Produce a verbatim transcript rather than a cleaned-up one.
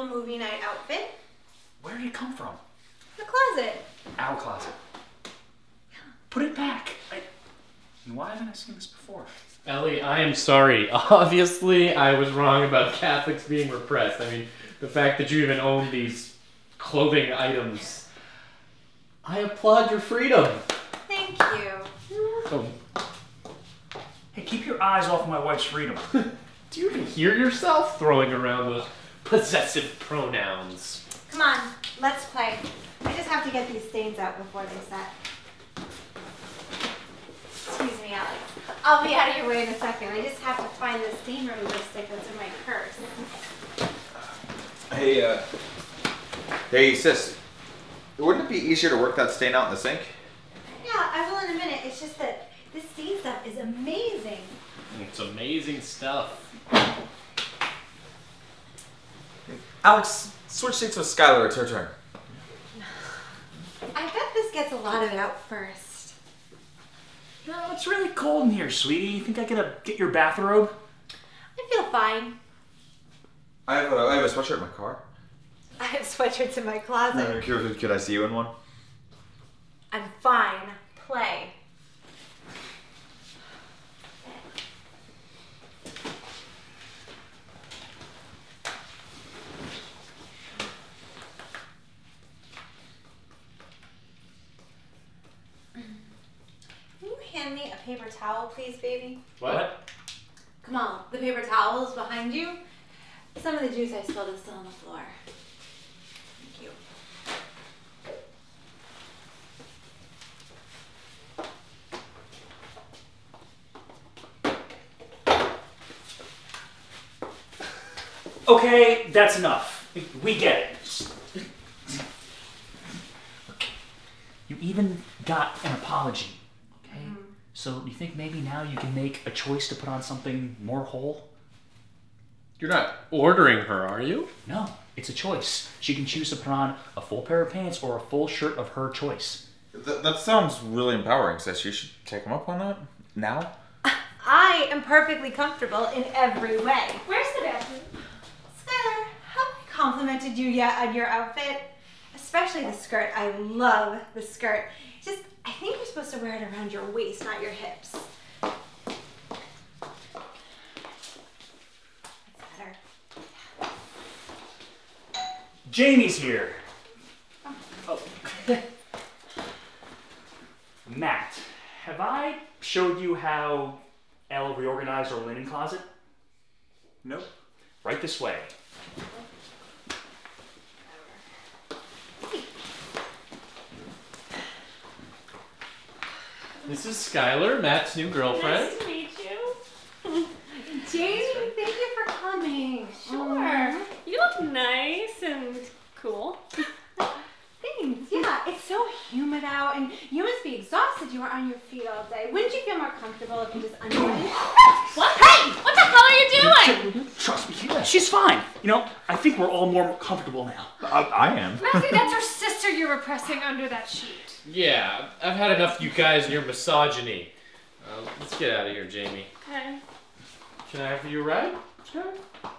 little movie night outfit. Where did it come from? The closet. Our closet. Yeah. Put it back. I... Why haven't I seen this before? Ellie, I am sorry. Obviously, I was wrong about Catholics being repressed. I mean, the fact that you even own these clothing items. I applaud your freedom. Thank you. You're welcome. Hey, keep your eyes off my wife's freedom. Do you even hear yourself throwing around those possessive pronouns? Come on, let's play. I just have to get these stains out before they set. Excuse me, Alex. I'll be out of your way in a second. I just have to find the stain remover stick that's in my purse. Hey, uh... Hey, sis. Wouldn't it be easier to work that stain out in the sink? Yeah, I will in a minute. It's just that this stain stuff is amazing. It's amazing stuff. Alex, switch seats with Skylar. It's her turn. I bet this gets a lot of it out first. No, it's really cold in here, sweetie. You think I could uh, get your bathrobe? I feel fine. I have a, I have a sweatshirt in my car. I have sweatshirts in my closet. Uh, could, could I see you in one? I'm fine. Play. Hand me a paper towel, please, baby. What? Come on, the paper towel is behind you. Some of the juice I spilled is still on the floor. Thank you. Okay, that's enough. We get it. Okay. You even got an apology. So you think maybe now you can make a choice to put on something more whole? You're not ordering her, are you? No, it's a choice. She can choose to put on a full pair of pants or a full shirt of her choice. Th that sounds really empowering, sis. You should take him up on that now. I am perfectly comfortable in every way. Where's the bathroom? Skylar, have I complimented you yet on your outfit? Especially the skirt. I love the skirt. Just, I think you're supposed to wear it around your waist, not your hips. That's better. Jamie's here. Oh. Oh. Matt, have I showed you how Elle reorganized her linen closet? Nope. Right this way. This is Skylar, Matt's new girlfriend. Nice to meet you. Jamie, thank you for coming. Sure. Um, you look nice and cool. Thanks. Yeah, it's so humid out, and you must be exhausted. You were on your feet all day. Wouldn't you feel more comfortable if you just unbuttoned? What? Hey! What the hell are you doing? Trust me, yeah, she's fine. You know, I think we're all more comfortable now. I, I am. Matthew, that's her sister you're repressing under that sheet. Yeah, I've had enough of you guys and your misogyny. Uh, let's get out of here, Jamie. Okay. Can I have you a ride? Sure.